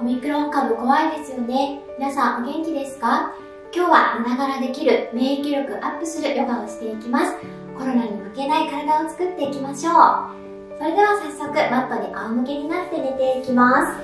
オミクロン株怖いですよね。皆さんお元気ですか？今日はながらできる免疫力アップするヨガをしていきます。コロナに負けない体を作っていきましょう。それでは早速マットに仰向けになって寝ていきます。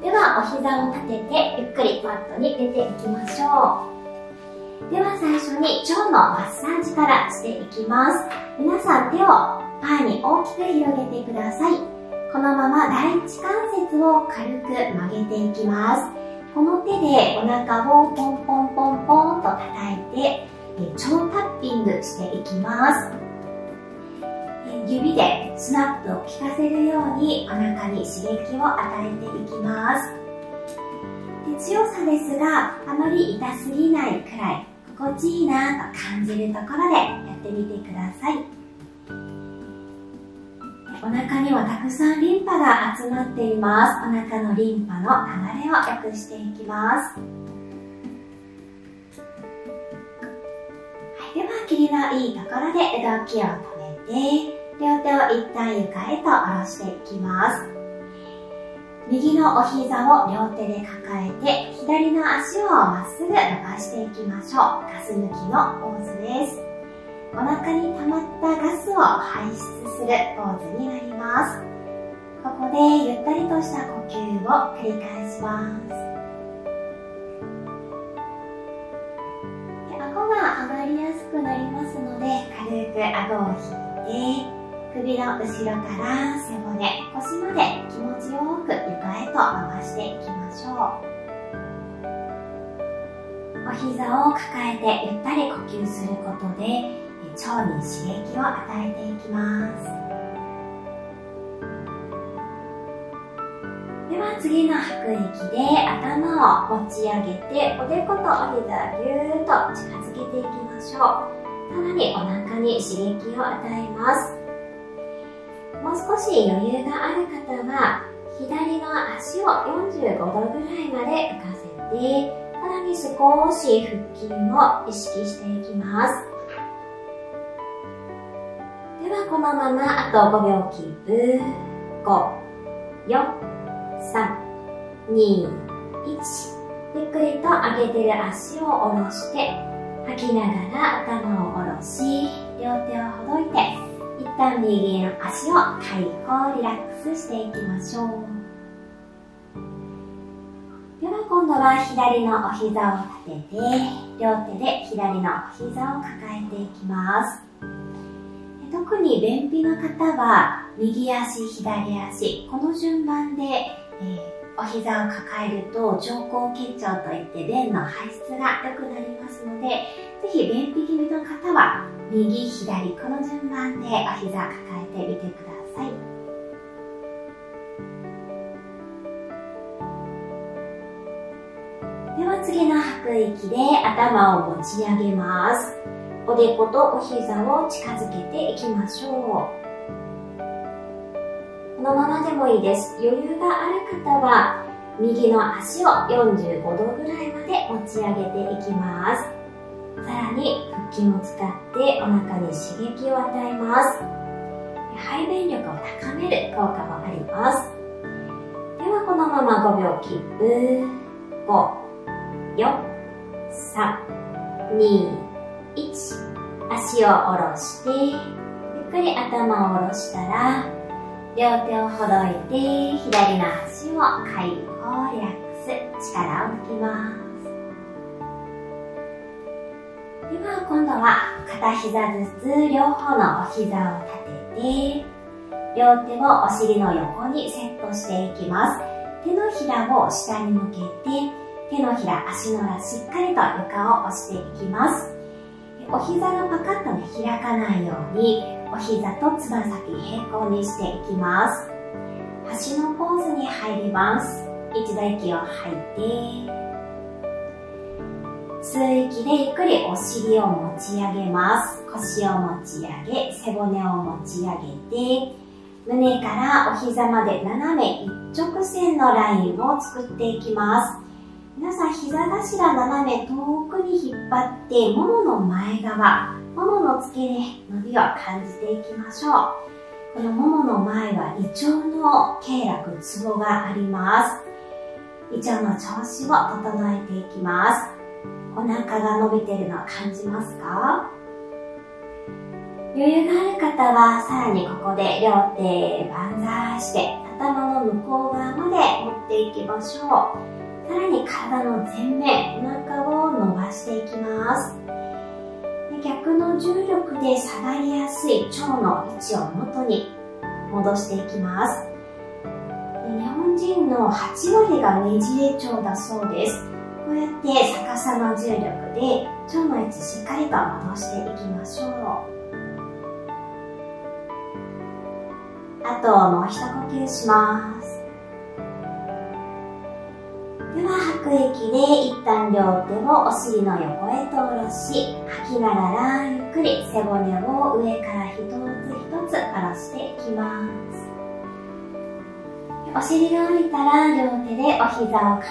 ではお膝を立ててゆっくりマットに出ていきましょう。では最初に腸のマッサージからしていきます。皆さん手を前に大きく広げてください。このまま第一関節を軽く曲げていきます。この手でお腹をポンポンポンポンと叩いて、腸タッピングしていきます。指でスナップを効かせるようにお腹に刺激を与えていきます。強さですが、あまり痛すぎないくらい心地いいなと感じるところでやってみてください。お腹にはたくさんリンパが集まっています。お腹のリンパの流れを良くしていきます。はい、では、キリのいいところで動きを止めて、両手を一旦床へと下ろしていきます。右のお膝を両手で抱えて、左の足をまっすぐ伸ばしていきましょう。ガス抜きのポーズです。お腹に溜まったガスを排出するポーズになります。ここでゆったりとした呼吸を繰り返します。で、顎が上がりやすくなりますので、軽く顎を引いて、首の後ろから背骨、腰まで気持ちよく床へと回していきましょう。お膝を抱えてゆったり呼吸することで、腸に刺激を与えていきます。では次の吐く息で頭を持ち上げて、おでことお膝をぎゅーっと近づけていきましょう。さらにお腹に刺激を与えます。もう少し余裕がある方は左の足を45度ぐらいまで浮かせて、さらに少し腹筋を意識していきます。ではこのままあと5秒キープ。5、4、3、2、1。ゆっくりと上げてる足を下ろして吐きながら頭を下ろし、両手をほどいて一旦右の足を解放、リラックスしていきましょう。では今度は左のお膝を立てて、両手で左のお膝を抱えていきます。特に便秘の方は右足左足、この順番で、お膝を抱えると上行結腸といって便の排出が良くなりますので、ぜひ便秘気味の方は右左この順番でお膝抱えてみてください。では次の吐く息で頭を持ち上げます。おでことお膝を近づけていきましょう。このままでもいいです。余裕がある方は右の足を45度ぐらいまで持ち上げていきます。さらに腹筋を使ってお腹に刺激を与えます。排便力を高める効果もあります。ではこのまま5秒キープ。5、4、3、2、1。足を下ろしてゆっくり頭を下ろしたら、両手をほどいて左の足を解放、リラックス、力を抜きます。では今度は片膝ずつ両方のお膝を立てて、両手をお尻の横にセットしていきます。手のひらを下に向けて、手のひら、足の裏、しっかりと床を押していきます。お膝がパカッと、開かないように、お膝とつま先平行にしていきます。足のポーズに入ります。一度息を吐いて、吸う息でゆっくりお尻を持ち上げます。腰を持ち上げ、背骨を持ち上げて、胸からお膝まで斜め一直線のラインを作っていきます。皆さん、膝頭斜め遠くに引っ張って、ももの前側、ももの付け根、伸びを感じていきましょう。このももの前は胃腸の経絡、ツボがあります。胃腸の調子を整えていきます。お腹が伸びているのを感じますか？余裕がある方はさらにここで両手万歳して頭の向こう側まで持っていきましょう。さらに体の前面、お腹を伸ばしていきます。逆の重力で下がりやすい腸の位置を元に戻していきます。日本人の8割がねじれ腸だそうです。こうやって逆さの重力で腸の位置しっかりと戻していきましょう。あともう一呼吸します。では吐く息で一旦両手をお尻の横へと下ろし、吐きながらゆっくり背骨を上から一つ一つ下ろしていきます。お尻が浮いたら両手でお膝を抱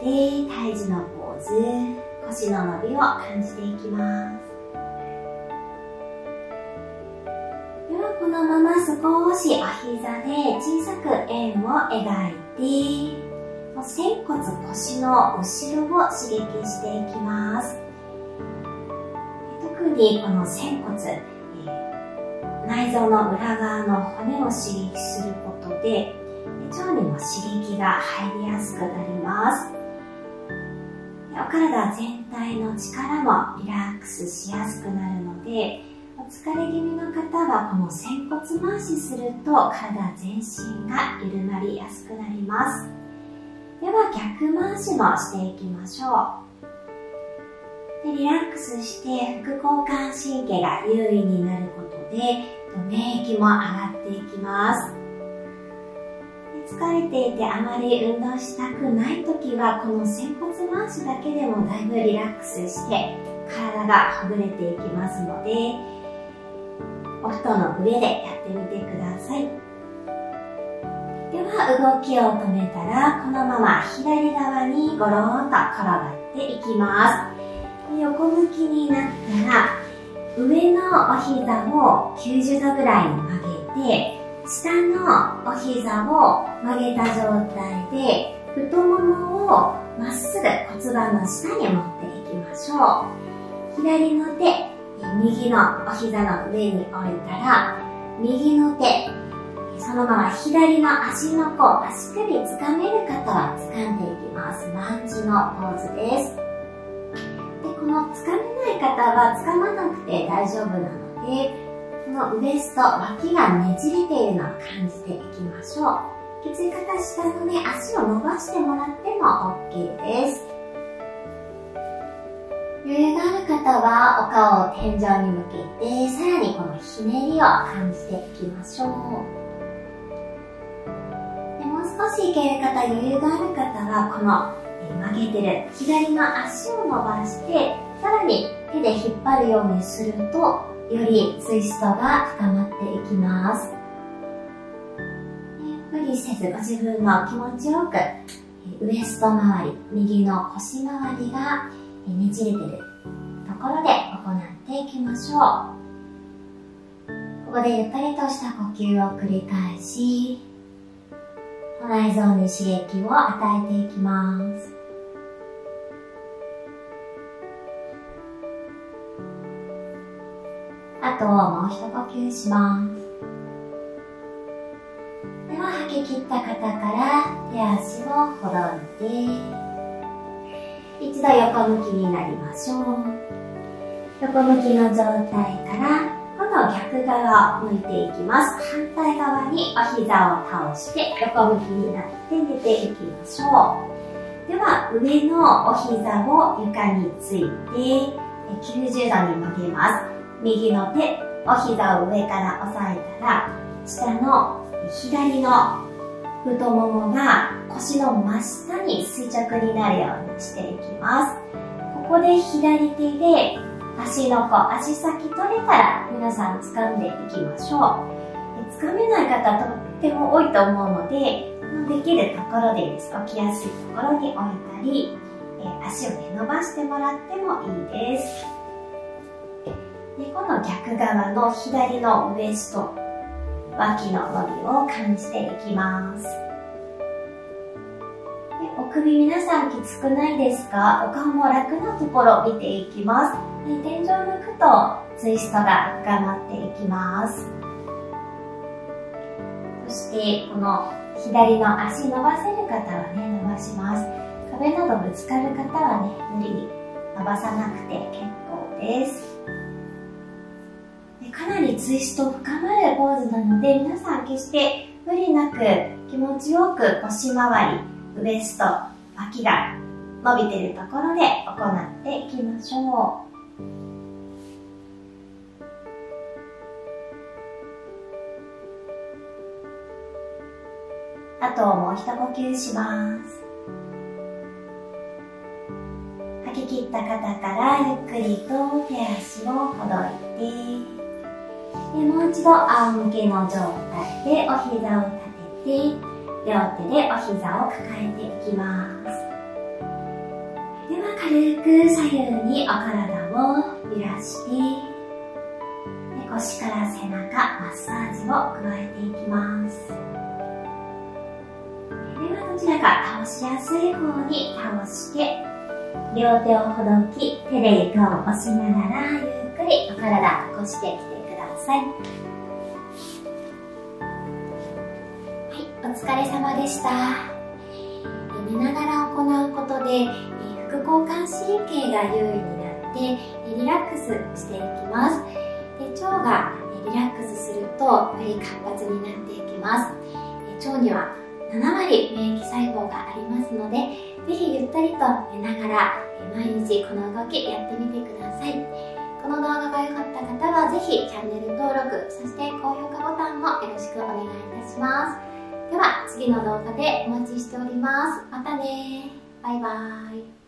えて胎児のポーズ、腰の伸びを感じていきます。このまま少しお膝で小さく円を描いて、仙骨、腰の後ろを刺激していきます。特にこの仙骨、内臓の裏側の骨を刺激することで腸にも刺激が入りやすくなります。お体全体の力もリラックスしやすくなるので、疲れ気味の方はこの仙骨回しすると体全身が緩まりやすくなります。では逆回しもしていきましょう。でリラックスして副交感神経が優位になることで免疫も上がっていきます。疲れていてあまり運動したくない時はこの仙骨回しだけでもだいぶリラックスして体がほぐれていきますので、お布団の上でやってみてください。では動きを止めたらこのまま左側にゴローンと転がっていきます。横向きになったら上のお膝を90度ぐらいに曲げて、下のお膝を曲げた状態で太ももをまっすぐ骨盤の下に持っていきましょう。左の手、右のお膝の上に置いたら右の手、そのまま左の足の甲、足首つかめる方はつかんでいきます。ランジのポーズです。でこのつかめない方はつかまなくて大丈夫なので、このウエスト、脇がねじれているのを感じていきましょう。きつい方、下のね、足を伸ばしてもらっても OK です。余裕がある方はお顔を天井に向けて、さらにこのひねりを感じていきましょう。でもう少しいける方、余裕がある方はこの曲げてる左の足を伸ばして、さらに手で引っ張るようにするとよりツイストが深まっていきます。無理せずご自分の気持ちよく、ウエスト周り、右の腰周りがねじれてるところで行っていきましょう。ここでゆったりとした呼吸を繰り返し、内臓に刺激を与えていきます。あともう一呼吸します。では吐き切った方から手足をほどいて、一度横向きになりましょう。横向きの状態から今度は逆側を向いていきます。反対側にお膝を倒して横向きになって寝ていきましょう。では上のお膝を床について90度に曲げます。右の手、お膝を上から押さえたら、下の左の太ももが腰の真下に垂直になるようにしていきます。ここで左手で足の甲、足先取れたら皆さん掴んでいきましょう。掴めない方とっても多いと思うので、できるところでです。起きやすいところに置いたり、足を伸ばしてもらってもいいです。でこの逆側の左のウエスト、脇の伸びを感じていきます。でお首皆さんきつくないですか？お顔も楽なところ見ていきます。天井向くとツイストが深まっていきます。そしてこの左の足伸ばせる方はね、伸ばします。壁などぶつかる方はね、無理に伸ばさなくて結構です。かなりツイスト深まるポーズなので、皆さん決して無理なく気持ちよく腰回り、ウエスト、脇が伸びてるところで行っていきましょう。あともう一呼吸します。吐き切った方からゆっくりと手足をほどいて、もう一度仰向けの状態でお膝を立てて、両手でお膝を抱えていきます。では軽く左右にお体を揺らして、腰から背中マッサージを加えていきます。ではどちらか倒しやすい方に倒して、両手をほどき、手で床を押しながらゆっくりお体起こしてきて、はい、お疲れ様でした。寝ながら行うことで副交感神経が優位になってリラックスしていきます。腸がリラックスするとより活発になっていきます。腸には7割免疫細胞がありますので、ぜひゆったりと寝ながら毎日この動きやってみてください。この動画が良かった方はぜひチャンネル登録、そして高評価ボタンもよろしくお願いいたします。では次の動画でお待ちしております。またねー。バイバーイ。